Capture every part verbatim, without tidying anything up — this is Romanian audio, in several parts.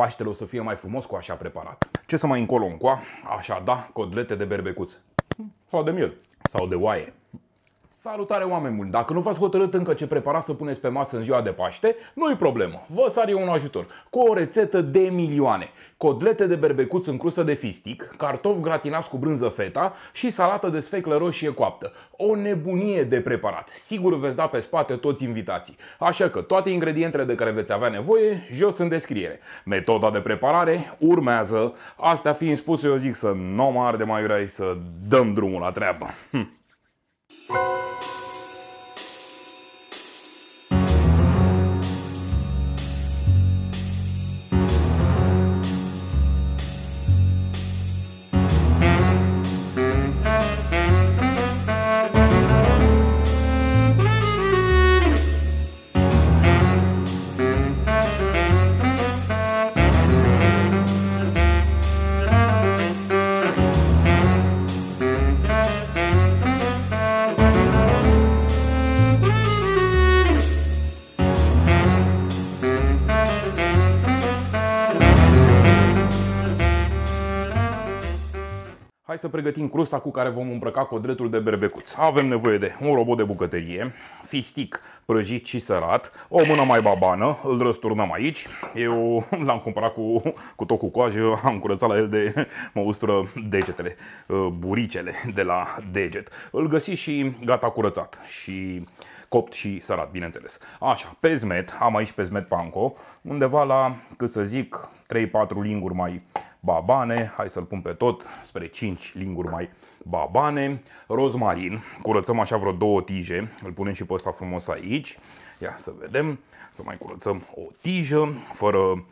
Paștele o să fie mai frumos cu așa preparat. Ce să mai încolo încoa? Așa da, codlete de berbecuț. Sau de miel. Sau de oaie. Salutare oameni buni! Dacă nu v-ați hotărât încă ce preparați să puneți pe masă în ziua de Paște, nu-i problemă, vă sar eu un ajutor cu o rețetă de milioane. Codlete de berbecuț în crustă de fistic, cartofi gratinați cu brânză feta și salată de sfeclă roșie coaptă. O nebunie de preparat, sigur veți da pe spate toți invitații. Așa că toate ingredientele de care veți avea nevoie, jos în descriere. Metoda de preparare urmează. Astea fiind spuse, eu zic să nu mă arde mai urai, să dăm drumul la treabă. Hm. Hai să pregătim crusta cu care vom îmbrăca codletul de berbecuț. Avem nevoie de un robot de bucătărie, fistic prăjit și sărat, o mână mai babană, îl răsturnăm aici. Eu l-am cumpărat cu, cu tot cu coajă, am curățat la el de mă ustură degetele, buricele de la deget. Îl găsi și gata curățat și copt și sărat, bineînțeles. Așa, pezmet, am aici pezmet panko, undeva la, cât să zic, trei patru linguri mai babane, hai să-l pun pe tot, spre cinci linguri mai babane, rozmarin, curățăm așa vreo două tije, îl punem și pe ăsta frumos aici, ia să vedem, să mai curățăm o tijă, fără,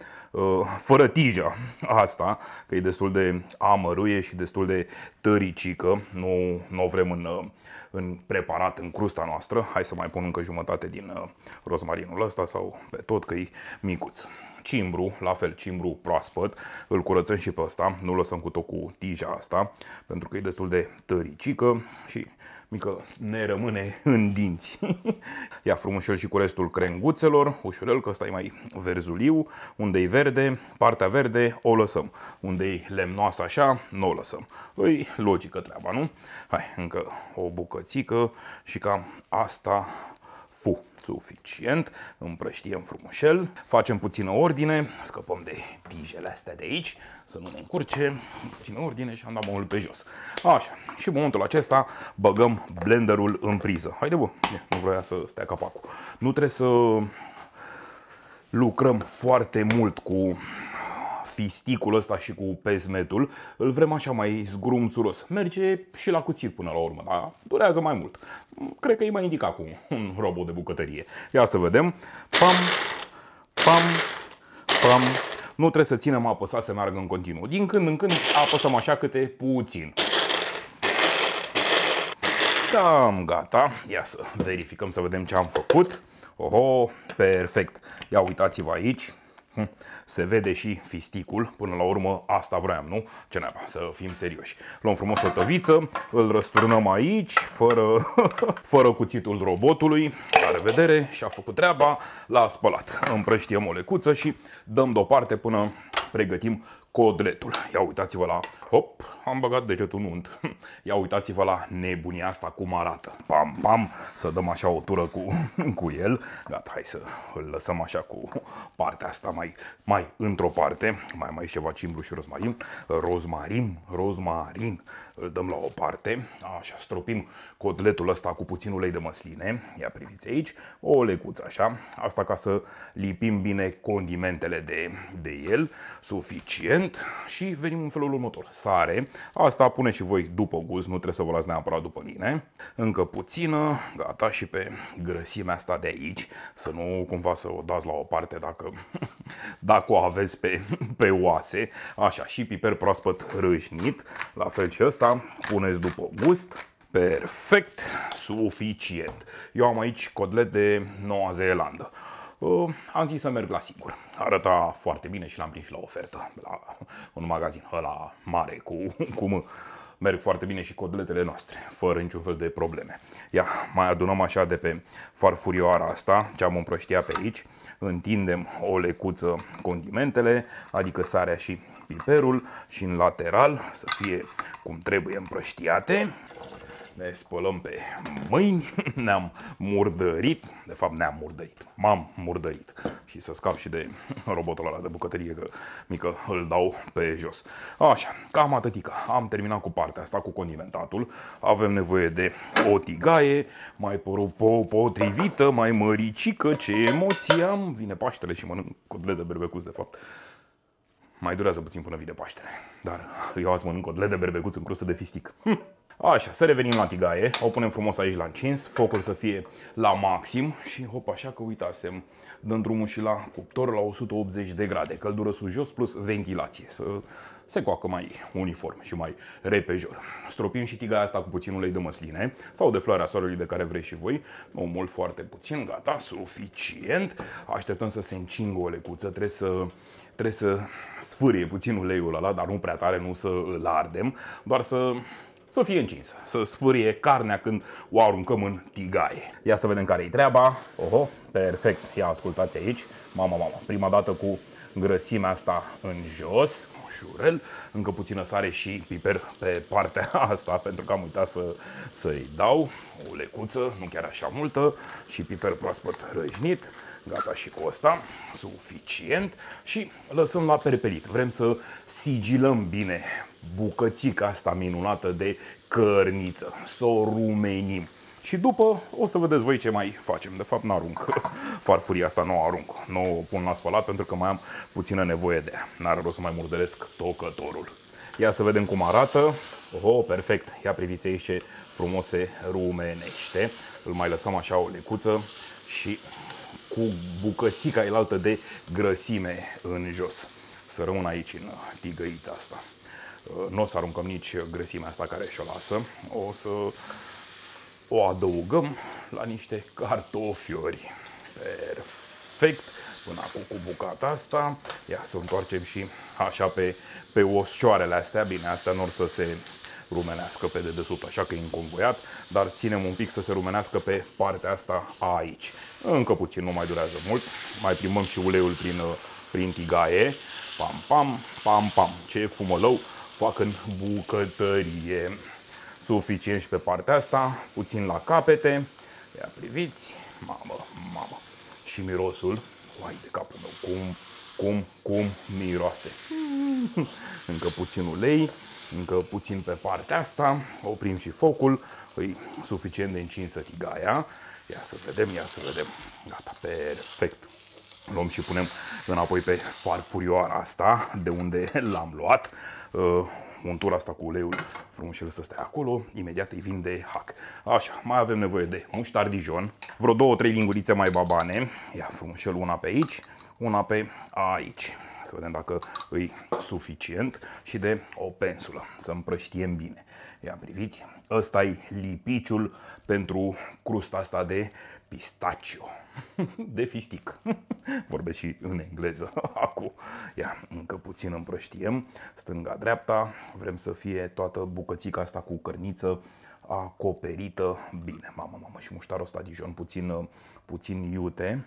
fără tija asta, că e destul de amăruie și destul de tăricică, nu, nu o vrem în, în preparat, în crusta noastră, hai să mai pun încă jumătate din rozmarinul ăsta sau pe tot, că e micuț. Cimbru, la fel, cimbru proaspăt, îl curățăm și pe ăsta, nu lăsăm cu tot cu tija asta, pentru că e destul de tăricică și mică ne rămâne în dinți. Ia frumușel și cu restul crenguțelor, ușurel, că ăsta e mai verzuliu, unde e verde, partea verde o lăsăm, unde e lemnoasă așa, nu o lăsăm. Îi logică treaba, nu? Hai, încă o bucățică și cam asta fu. Suficient, împrăștiem frumușel, facem puțină ordine, scăpăm de tijele astea de aici, să nu ne încurce, puțină ordine și am dat mâul pe jos. Așa, și în momentul acesta băgăm blenderul în priză. Haide bă, nu vroia să stea capacul. Nu trebuie să lucrăm foarte mult cu fisticul ăsta și cu pezmetul, îl vrem așa mai zgrumțuros. Merge și la cuțit până la urmă, dar durează mai mult. Cred că e mai indicat cu un robot de bucătărie. Ia să vedem. Pam, pam, pam. Nu trebuie să ținem apăsat să meargă în continuu. Din când în când apăsăm așa câte puțin. Cam gata. Ia să verificăm să vedem ce am făcut. Oho, perfect. Ia uitați-vă aici. Se vede și fisticul, până la urmă asta vroiam, nu? Ce neapă, să fim serioși. Luăm frumos o tăviță, îl răsturnăm aici, fără, fără cuțitul robotului. La revedere, și-a făcut treaba, l-a spălat. Împrăștiem o lecuță și dăm deoparte până pregătim codletul. Ia uitați-vă la... Hop, am băgat degetul în unt. Ia uitați-vă la nebunia asta cum arată. Pam, pam, să dăm așa o tură cu, cu el. Gata, hai să îl lăsăm așa cu partea asta mai, mai într-o parte. Mai mai e ceva cimbru și rozmarin. Rozmarin, rozmarin. Îl dăm la o parte. Așa, stropim codletul ăsta cu puțin ulei de măsline. Ia priviți aici. O lecuță așa. Asta ca să lipim bine condimentele de, de el. Suficient. Și venim în felul următor. Sare, asta pune și voi după gust, nu trebuie să vă las neapărat după mine. Încă puțină, gata, și pe grăsimea asta de aici, să nu cumva să o dați la o parte dacă, dacă o aveți pe, pe oase. Așa, și piper proaspăt rășnit, la fel și ăsta, puneți după gust. Perfect, suficient. Eu am aici codlet de Noua Zeelandă. Am zis să merg la singur. Arăta foarte bine și l-am prins și la ofertă la un magazin ăla mare cu, cu mă. merg foarte bine și codeletele noastre, fără niciun fel de probleme. Ia, mai adunăm așa de pe farfurioara asta, ce am împrăștiat pe aici, întindem o lecuță condimentele, adică sarea și piperul, și în lateral să fie cum trebuie împrăștiate. Ne spălăm pe mâini, ne-am murdărit, de fapt ne-am murdărit, m-am murdărit. Și să scap și de robotul ăla de bucătărie, că mică îl dau pe jos. Așa, cam atâtica. Am terminat cu partea asta, cu condimentatul. Avem nevoie de o tigaie, mai potrivită, mai măricică, ce emoție am. Vine Paștele și mănânc cotlete de berbecut, de fapt. Mai durează puțin până vine Paștele, dar eu azi mănânc cotlete de berbecut în crustă de fistic. Hm. Așa, să revenim la tigaie, o punem frumos aici la încins, focul să fie la maxim și hop, așa că uitasem, dăm drumul și la cuptor la o sută optzeci de grade, căldură sus jos plus ventilație, să se coacă mai uniform și mai repejor. Stropim și tigaia asta cu puțin ulei de măsline sau de floarea soarelui, de care vreți și voi, nu mult, foarte puțin, gata, suficient. Așteptăm să se încingă o lecuță, trebuie să... trebuie să sfârie puțin uleiul ăla, dar nu prea tare, nu să îl ardem, doar să... să fie încinsă, să sfârie carnea când o aruncăm în tigaie. Ia să vedem care-i treaba. Oho, perfect. Ia ascultați aici. Mama, mama. Prima dată cu grăsimea asta în jos. Ușurel. Încă puțină sare și piper pe partea asta, pentru că am uitat să, să-i dau o lecuță, nu chiar așa multă, și piper proaspăt răjnit. Gata și cu asta, suficient, și lăsăm la perpelit. Vrem să sigilăm bine bucățica asta minunată de cărniță, să o rumenim. Și după o să vedeți voi ce mai facem. De fapt n-arunc farfuria asta, nu o arunc, nu o pun la spălat pentru că mai am puțină nevoie de ea. N-are rost să mai murdăresc tocătorul. Ia să vedem cum arată. Oh, perfect! Ia priviți aici ce frumos se rumenește. Îl mai lăsăm așa o lecuță și cu bucățica elaltă de grăsime în jos. Să rămân aici în tigăița asta. Nu o să aruncăm nici grăsimea asta care și-o lasă. O să o adăugăm la niște cartofiori. Perfect! Până acum cu bucata asta. Ia să o întoarcem și așa pe, pe oscioarele astea. Bine, astea nu or să se rumenească pe dedesubt, așa că e înconvoiat, dar ținem un pic să se rumenească pe partea asta aici. Încă puțin, nu mai durează mult. Mai primăm și uleiul prin, prin tigaie. Pam, pam, pam, pam. Ce fumălău fac în bucătărie. Suficient și pe partea asta, puțin la capete. Ia priviți, mamă, mamă. Și mirosul, uai de capul meu, cum, cum, cum miroase. Încă puțin ulei, încă puțin pe partea asta. Oprim și focul, îi suficient de încinsă tigaia. Ia să vedem, ia să vedem. Gata, perfect. Luăm și punem înapoi pe farfurioara asta, de unde l-am luat. Untura asta cu uleiul frumușel să stea acolo, imediat îi vin de hac. Așa, mai avem nevoie de muștar dijon, vreo două, trei lingurițe mai babane. Ia frumușel, una pe aici, una pe aici. Să vedem dacă îi suficient, și de o pensulă, să împrăștiem bine. Ia priviți, ăsta e lipiciul pentru crusta asta de pistaciu, de fistic. Vorbesc și în engleză acum. Ia, încă puțin împrăștiem, stânga-dreapta, vrem să fie toată bucățica asta cu cărniță acoperită bine. Mamă, mamă, și muștarul ăsta dijon puțin, puțin iute.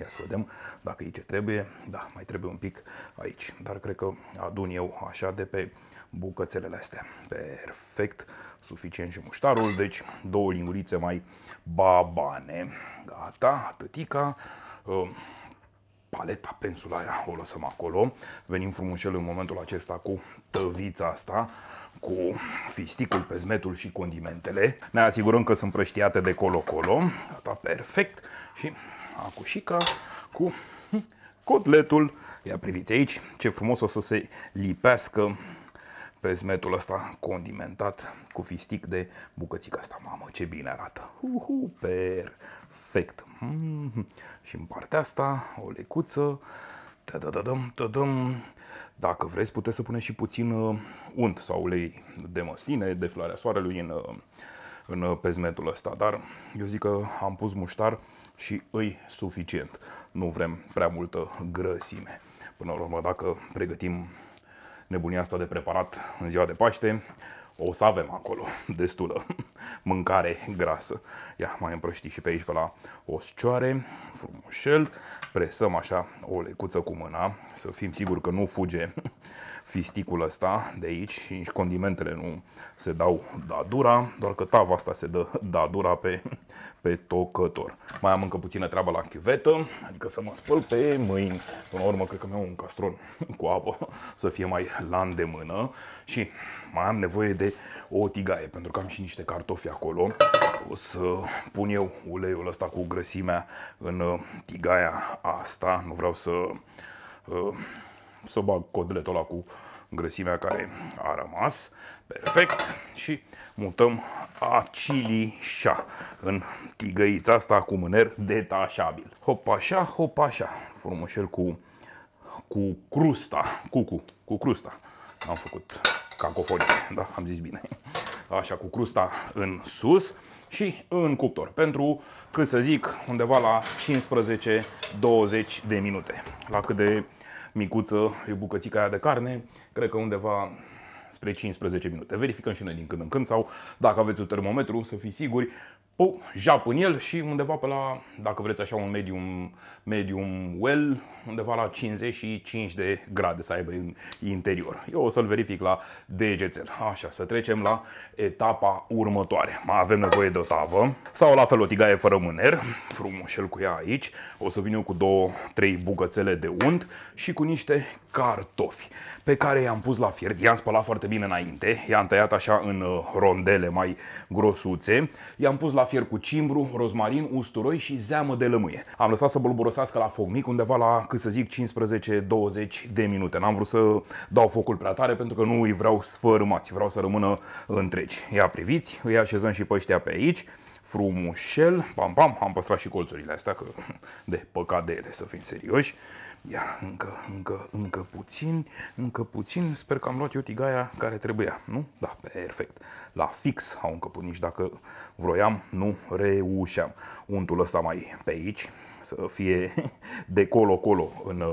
Ia să vedem dacă e ce trebuie. Da, mai trebuie un pic aici, dar cred că adun eu așa de pe bucățelele astea. Perfect, suficient și muștarul, deci două lingurițe mai babane. Gata, atâtica. Paleta, pensula aia o lăsăm acolo. Venim frumușel în momentul acesta cu tăvița asta, cu fisticul, pezmetul și condimentele. Ne asigurăm că sunt prăștiate de colo-colo. Gata, perfect. Și acușica cu cotletul. Ia priviți aici ce frumos o să se lipească pezmetul ăsta condimentat cu fistic de bucățica asta. Mamă, ce bine arată! Uhu, perfect! Mm-hmm. Și în partea asta o lecuță. Tadadadam, tadam. Dacă vreți puteți să puneți și puțin unt sau ulei de măsline, de floarea soarelui în, în pezmetul ăsta. Dar eu zic că am pus muștar și îi suficient. Nu vrem prea multă grăsime. Până la urmă, dacă pregătim nebunia asta de preparat în ziua de Paște, o să avem acolo destulă mâncare grasă. Ia, mai împrăști și pe aici pe la o scioare, frumușel. Presăm așa o lecuță cu mâna, să fim siguri că nu fuge fisticul ăsta de aici și nici condimentele nu se dau dadura, doar că tava asta se dă dadura pe, pe tocător. Mai am încă puțină treabă la chiuvetă, adică să mă spăl pe mâini. Până la urmă, cred că mi-am un castron cu apă să fie mai la îndemână și mai am nevoie de o tigaie, pentru că am și niște cartofi acolo. O să pun eu uleiul ăsta cu grăsimea în tigaia asta. Nu vreau să... să bag codletul ăla cu grăsimea care a rămas. Perfect. Și mutăm acilișa în tigăița asta cu mâner detașabil. Hop așa, hop așa. Frumușel cu, cu crusta. Cu, cu, cu crusta. Am făcut cacofonie, da? Am zis bine. Așa, cu crusta în sus și în cuptor. Pentru, cât să zic, undeva la cincisprezece douăzeci de minute. La cât de micuță e bucățica aia de carne, cred că undeva spre cincisprezece minute. Verificăm și noi din când în când sau dacă aveți un termometru să fiți siguri, o jap în el și undeva pe la, dacă vreți așa un medium, medium well, undeva la cincizeci și cinci de grade să aibă în interior. Eu o să-l verific la degețel. Așa, să trecem la etapa următoare. Mai avem nevoie de o tavă sau la fel o tigaie fără mâner, frumușel cu ea aici. O să vin eu cu două, trei bucățele de unt și cu niște cartofi pe care i-am pus la fiert. I-am spălat foarte bine înainte, i-am tăiat așa în rondele mai grosuțe, i-am pus la fier cu cimbru, rozmarin, usturoi și zeamă de lămâie. Am lăsat să bolborosească la foc mic undeva la, cât să zic, cincisprezece douăzeci de minute. N-am vrut să dau focul prea tare pentru că nu îi vreau sfărâmați, vreau să rămână întregi. Ia priviți, îi așezăm și pe ăștia pe aici. Frumușel, pam pam, am păstrat și colțurile astea, că de păcat de ele, să fim serioși. Ia, încă, încă, încă puțin, încă puțin, sper că am luat eu tigaia care trebuia, nu? Da, perfect. La fix au încăput, nici dacă vroiam, nu reușeam. Untul ăsta mai pe aici, să fie de colo-colo în,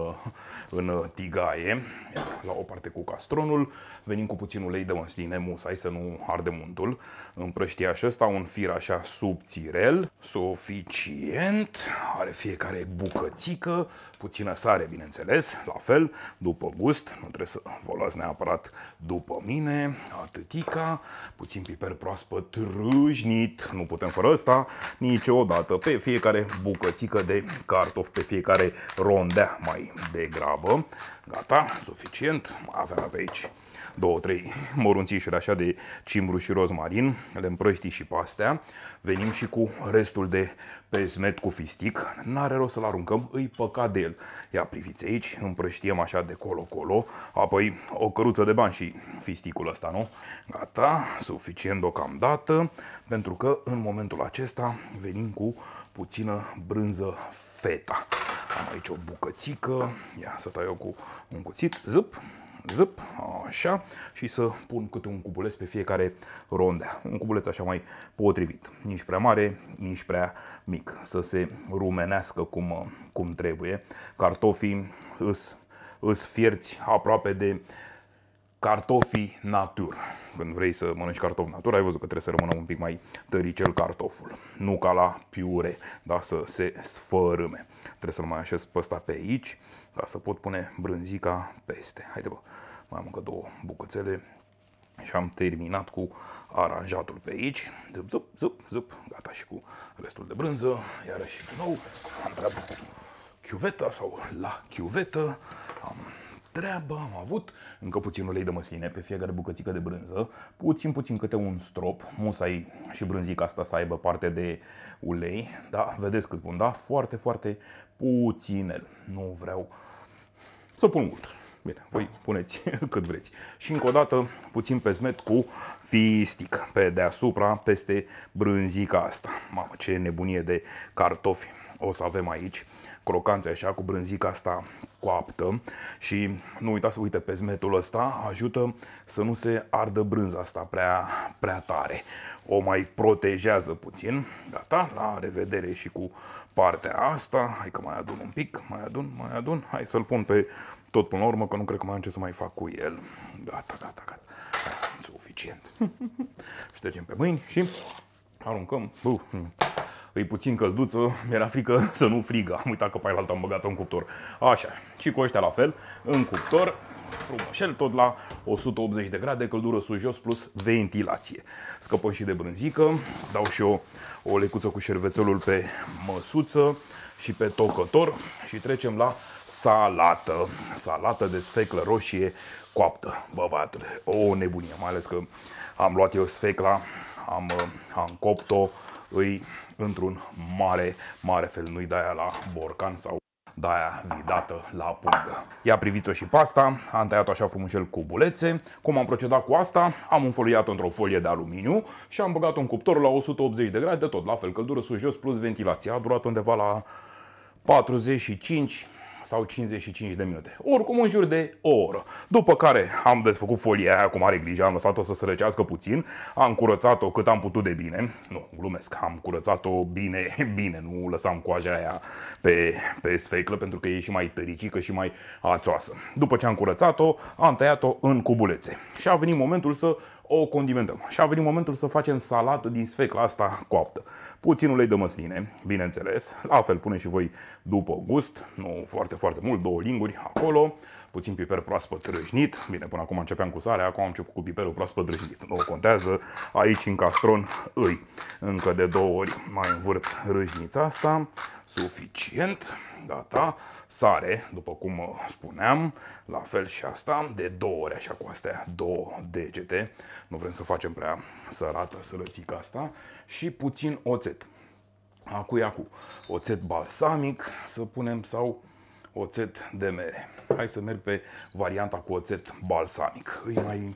în tigaie. Ia, la o parte cu castronul, venim cu puțin ulei de măsline, musai să nu ardem untul. Împrăștiaș ăsta, un fir așa subțirel, suficient, are fiecare bucățică, puțină sare, bineînțeles, la fel, după gust, nu trebuie să vă luați neapărat după mine, atâtica, puțin piper proaspăt râșnit, nu putem fără ăsta niciodată, pe fiecare bucățică de cartofi, pe fiecare rondea mai degrabă. Gata, suficient, aveam pe aici două, trei morunțișuri așa de cimbru și rozmarin, le împrăști și pe astea. Venim și cu restul de pesmet cu fistic, n-are rost să-l aruncăm, îi păcat de el. Ia priviți aici, împrăștiem așa de colo-colo, apoi o căruță de bani și fisticul ăsta, nu? Gata, suficient deocamdată, pentru că în momentul acesta venim cu puțină brânză feta. Am aici o bucățică, ia să tai eu cu un cuțit, zâp, zâp, așa, și să pun câte un cubuleț pe fiecare rondea. Un cubuleț așa mai potrivit, nici prea mare, nici prea mic, să se rumenească cum, cum trebuie. Cartofii îs, îs fierți aproape de cartofii natur. Când vrei să mănânci cartofi natur, ai văzut că trebuie să rămână un pic mai tăricel cartoful. Nu ca la piure, da, să se sfărâme. Trebuie să-l mai așez pe ăsta pe aici, ca să pot pune brânzica peste. Haide bă, mai am încă două bucățele și am terminat cu aranjatul pe aici. Zâp, zâp, zâp, zâp, gata și cu restul de brânză. Iarăși din nou am treabă cu chiuveta sau la chiuvetă. Am treabă, am avut încă puțin ulei de măsline pe fiecare bucățică de brânză, puțin, puțin câte un strop, musai și brânzica asta să aibă parte de ulei, da, vedeți cât pun, da, foarte, foarte puținel, nu vreau să pun mult. Bine, voi puneți cât vreți. Și încă o dată puțin pesmet cu fistic pe deasupra, peste brânzica asta. Mamă, ce nebunie de cartofi o să avem aici. Crocanțe așa cu brânzica asta coaptă și nu uitați, uite, pesmetul ăsta ajută să nu se ardă brânza asta prea, prea tare. O mai protejează puțin. Gata, la revedere și cu partea asta. Hai că mai adun un pic, mai adun, mai adun. Hai să-l pun pe tot până la urmă, că nu cred că mai am ce să mai fac cu el. Gata, gata, gata. Suficient. Ștergem pe mâini și aruncăm. Uf, îi puțin călduță, mi-era frică să nu frigă. Am uitat că pe aia am băgat-o în cuptor. Așa, și cu ăștia la fel, în cuptor, frumoșel, tot la o sută optzeci de grade, căldură sus-jos plus ventilație. Scăpăm și de brânzică, dau și eu o lecuță cu șervețelul pe măsuță și pe tocător și trecem la salată. Salată de sfeclă roșie coaptă. Bă, băiatule, o nebunie, mai ales că am luat eu sfecla, am, am copt-o, îi într-un mare, mare fel, nu-i de aia la borcan sau de aia vidată la pungă. Ia priviți-o și pasta, am tăiat-o așa frumușel cu bulețe. Cum am procedat cu asta? Am înfoliat-o într-o folie de aluminiu și am băgat-o în cuptor la o sută optzeci de grade, tot la fel, căldură sus-jos plus ventilație. A durat undeva la patruzeci și cinci sau cincizeci și cinci de minute. Oricum în jur de o oră. După care am desfăcut folia aia cu mare grijă, am lăsat-o să se răcească puțin, am curățat-o cât am putut de bine. Nu, glumesc, am curățat-o bine, bine, nu lăsam coaja aia pe, pe sfeclă pentru că e și mai tăricică și mai ațoasă. După ce am curățat-o, am tăiat-o în cubulețe și a venit momentul să o condimentăm. Și a venit momentul să facem salată din sfecla asta coaptă. Puțin ulei de măsline, bineînțeles. La fel pune și voi după gust, nu foarte, foarte mult, două linguri acolo. Puțin piper proaspăt rășnit. Bine, până acum începeam cu sarea, acum am început cu piperul proaspăt rășnit. Nu o contează, aici în castron îi încă de două ori mai învârt rășnița asta. Suficient, gata. Sare, după cum spuneam, la fel și asta, de două ori așa cu astea, două degete. Nu vrem să facem prea sărată sărățica asta. Și puțin oțet. Acu iacu, oțet balsamic să punem sau oțet de mere. Hai să merg pe varianta cu oțet balsamic. Îi mai,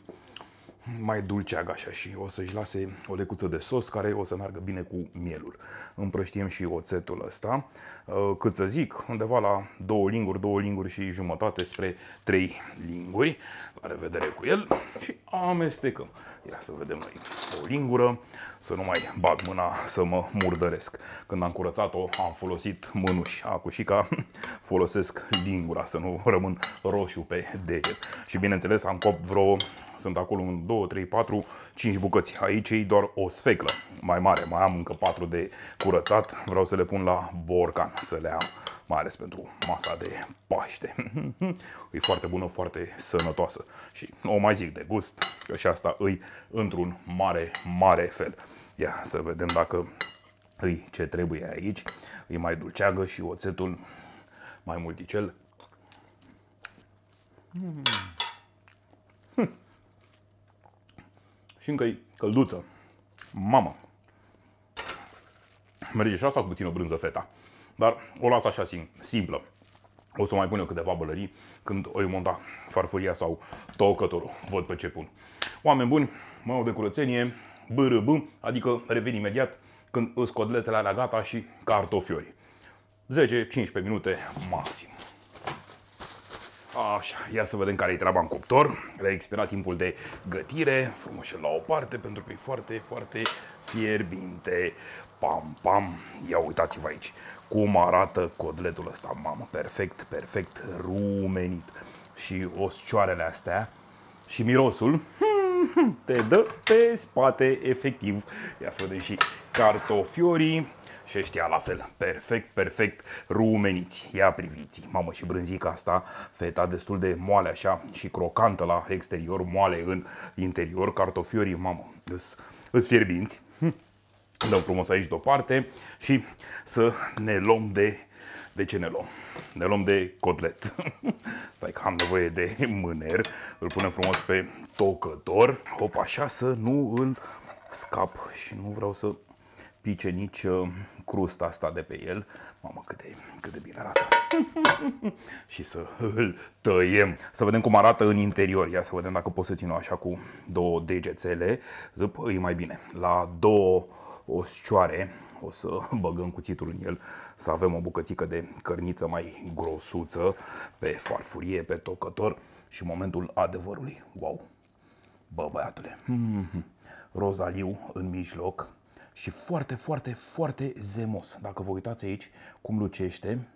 mai dulceag așa și o să-și lase o lecuță de sos care o să meargă bine cu mielul. Împrăștiem și oțetul ăsta, cât să zic, undeva la două linguri, două linguri și jumătate spre trei linguri. La revedere cu el și amestecăm. Ia să vedem noi o lingură, să nu mai bag mâna să mă murdăresc. Când am curățat-o am folosit mânuși, acușica folosesc lingura să nu rămân roșu pe deget. Și bineînțeles am copt vreo, sunt acolo în două, trei, patru, cinci bucăți. Aici e doar o sfeclă mai mare, mai am încă patru de curățat, vreau să le pun la borcan, să le am, mai ales pentru masa de Paște. E foarte bună, foarte sănătoasă și nu o mai zic de gust, că și asta îi într-un mare, mare fel. Ia să vedem dacă îi ce trebuie aici, îi mai dulceagă și oțetul mai multicel. Mm. Hm. Și încă e călduță. Mama! Merge și asta cu puțină brânză feta. Dar o las așa simplă. O să mai pun eu câteva bălării când o monta farfuria sau tocătorul. Văd pe ce pun. Oameni buni, mă iau de curățenie, B R B, adică revin imediat când îs cotletele alea gata și cartofiorii. zece-cincisprezece minute maxim. Așa, ia să vedem care e treaba în cuptor. Le-a expirat timpul de gătire, frumos la o parte, pentru că e foarte, foarte fierbinte. Pam, pam, ia uitați-vă aici cum arată cotletul ăsta, mamă, perfect, perfect rumenit. Și oscioarele astea și mirosul te dă pe spate, efectiv. Ia să vedem și cartofiorii. Și ăștia la fel, perfect, perfect rumeniți. Ia priviți, mamă, și brânzica asta, feta destul de moale așa și crocantă la exterior, moale în interior. Cartofiorii, mamă, îs, îs fierbinți. Dăm frumos aici deoparte și să ne luăm de... De ce ne luăm? Ne luăm de cotlet. Stai că am nevoie de mâner. Îl punem frumos pe tocător. Hop, așa să nu îl scap și nu vreau să... pice nici crusta asta de pe el. Mamă, cât de, cât de bine arată. Și să îl tăiem. Să vedem cum arată în interior. Ia să vedem dacă pot să țin-o așa cu două degețele. Zăp, e mai bine. La două oscioare o să băgăm cuțitul în el. Să avem o bucățică de cărniță mai grosuță pe farfurie, pe tocător. Și momentul adevărului. Wow! Bă, băiatule! Mm-hmm. Rozaliu în mijloc. Și foarte, foarte, foarte zemos. Dacă vă uitați aici cum lucește,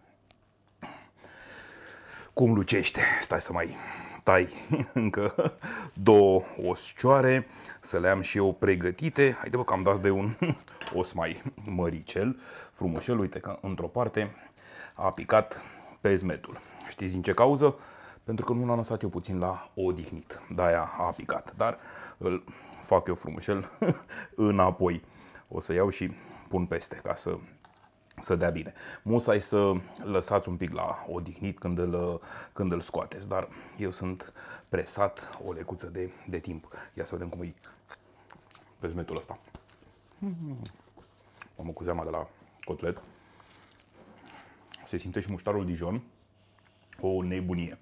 cum lucește. Stai să mai tai încă două oscioare, să le am și eu pregătite. Haide bă că am dat de un os mai măricel, frumușel. Uite că într-o parte a picat pezmetul. Știți din ce cauză? Pentru că nu l-am lăsat eu puțin la odihnit, de-aia a picat, dar îl fac eu frumușel înapoi. O să iau și pun peste ca să, să dea bine. Musai să lăsați un pic la odihnit când îl, când îl scoateți, dar eu sunt presat o lecuță de, de timp. Ia să vedem cum e pezmetul ăsta. Mamă, cu zeama de la cotlet. Se simte și muștarul dijon. O nebunie.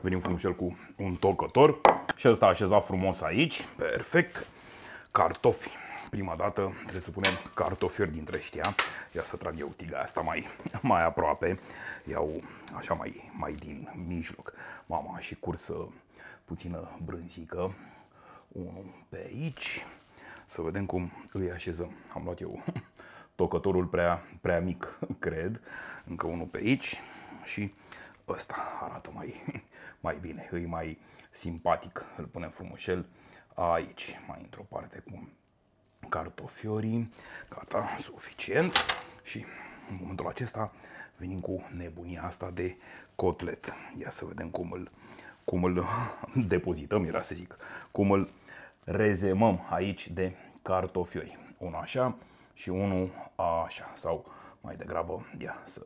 Venim frumușel cu un tocător și ăsta așezat frumos aici. Perfect. Cartofi. Prima dată trebuie să punem cartofiori dintre ăștia. Ia să trag eu tiga asta mai, mai aproape. Iau așa mai, mai din mijloc. Mama, și cursă puțină brânzică. Unul pe aici. Să vedem cum îi așezăm. Am luat eu tocătorul prea, prea mic, cred. Încă unul pe aici. Și ăsta arată mai, mai bine, îi mai simpatic. Îl punem frumușel aici. Mai într-o parte cu cartofiorii. Gata, suficient. Și în momentul acesta venim cu nebunia asta de cotlet. Ia să vedem cum îl, cum îl depozităm, era să zic, cum îl rezemăm aici de cartofiori. Unul așa și unul așa. Sau mai degrabă, ia să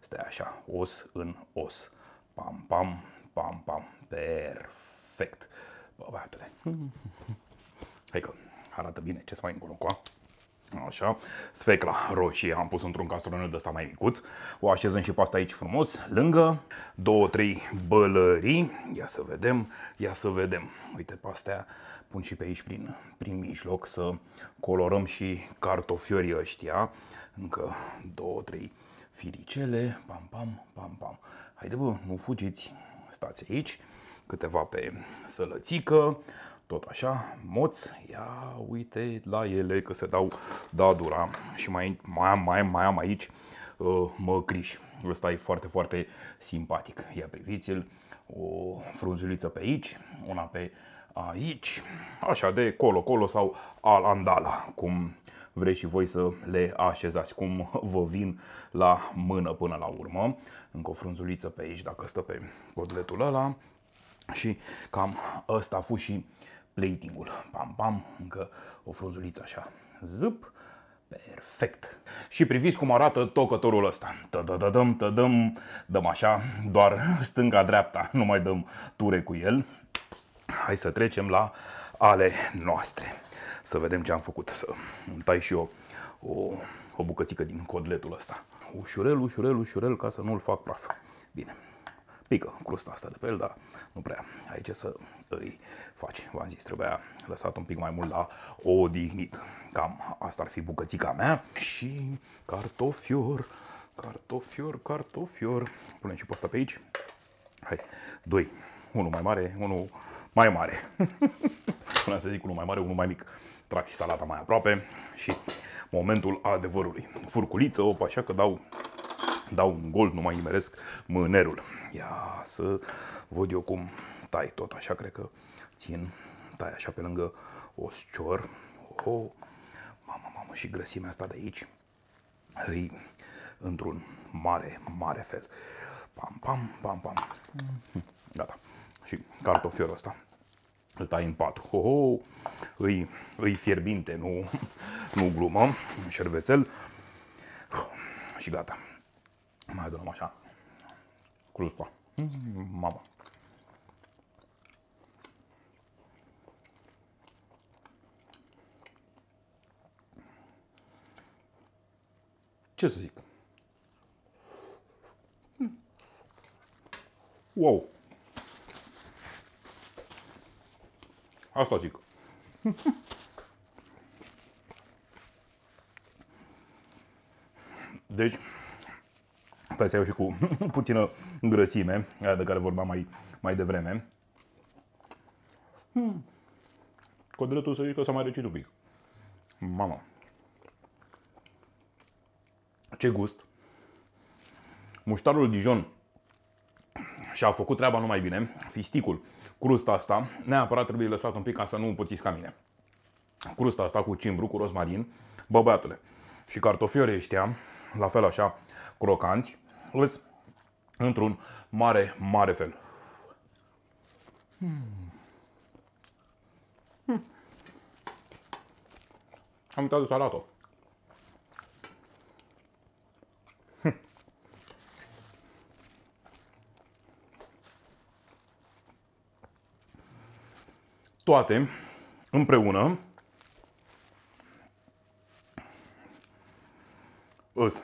stai așa, os în os. Pam, pam, pam, pam. Perfect. Bă, băiatule. Hai că arată bine. Ce să mai încolo? Așa. Sfecla roșie am pus într-un castronel de ăsta mai micuț. O așezăm și pe asta aici frumos, lângă. Două, trei bălării. Ia să vedem, ia să vedem. Uite, pe astea pun și pe aici prin, prin mijloc să colorăm și cartofiorii ăștia. Încă două, trei firicele, pam, pam, pam, pam. Haide bă, nu fugiți, stați aici, câteva pe sălățică, tot așa, moț, ia uite la ele că se dau dadura. Și mai, mai, mai, mai am aici măcriș, ăsta e foarte, foarte simpatic. Ia priviți-l, o frunzuliță pe aici, una pe aici, așa de colo-colo sau alandala, cum vreți și voi să le așezați, cum vă vin la mână până la urmă. Încă o frunzuliță pe aici, dacă stă pe cotletul ăla. Și cam ăsta a fost și platingul. Pam, pam, încă o frunzuliță așa. Zâp, perfect. Și priviți cum arată tocătorul ăsta. Tădădăm, tădăm, dăm așa, doar stânga-dreapta, nu mai dăm ture cu el. Hai să trecem la ale noastre. Să vedem ce am făcut. Să îmi tai și eu o, o, o bucățică din cotletul ăsta. Ușurel, ușurel, ușurel, ca să nu-l fac praf. Bine, pică crusta asta de pe el, dar nu prea ai ce să îi faci. V-am zis, trebuia lăsat un pic mai mult la odihnit. Cam asta ar fi bucățica mea. Și cartofior, cartofior, cartofior. Punem și pe asta pe aici. Hai, doi. Unul mai mare, unul mai mare. Puneam să zic unul mai mare, unul mai mic. Trag și salata mai aproape și momentul adevărului. Furculiță, op, așa că dau, dau un gol, nu mai nimeresc mânerul. Ia să văd eu cum tai tot așa, cred că țin, tai așa pe lângă oscior. Oh, mamă, mamă, și grăsimea asta de aici îi într-un mare, mare fel. Pam, pam, pam, pam. Gata. Și cartofiorul ăsta îl tai în patru. Ho, ho, îi, îi fierbinte, nu, nu glumă, un șervețel. Și gata. Mai adunăm așa crusta. Mama. Ce să zic? Wow! Asta zic. Deci, stai să iau și cu puțină grăsime, aia de care vorbeam mai, mai devreme. Hmm. Cotletul să zic că s-a mai răcit un pic. Mama. Ce gust! Muștarul dijon și au făcut treaba numai bine, fisticul, crusta asta, neapărat trebuie lăsat un pic ca să nu împățiți ca mine. Crusta asta cu cimbru, cu rozmarin, bă băiatule, și cartofiorii ăștia, la fel așa, crocanți, îs într-un mare, mare fel. Hmm. Hmm. Am uitat de salată. Hmm. Toate împreună îs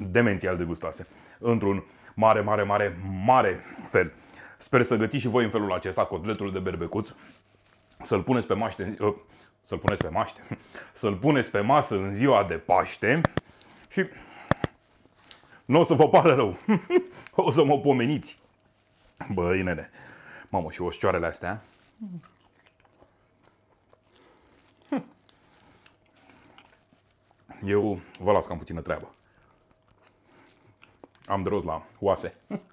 demențial de gustase, într-un mare, mare, mare, mare fel. Sper să gătiți și voi în felul acesta cotletul de berbecuț, să-l puneți pe maște, să-l puneți pe maște, să-l puneți pe masă în ziua de Paște și nu o să vă pară rău, o să mă pomeniți. Bă, inene, mamă, și oșcioarele astea. Eu vă las cam puțină treabă. Am de rost la oase.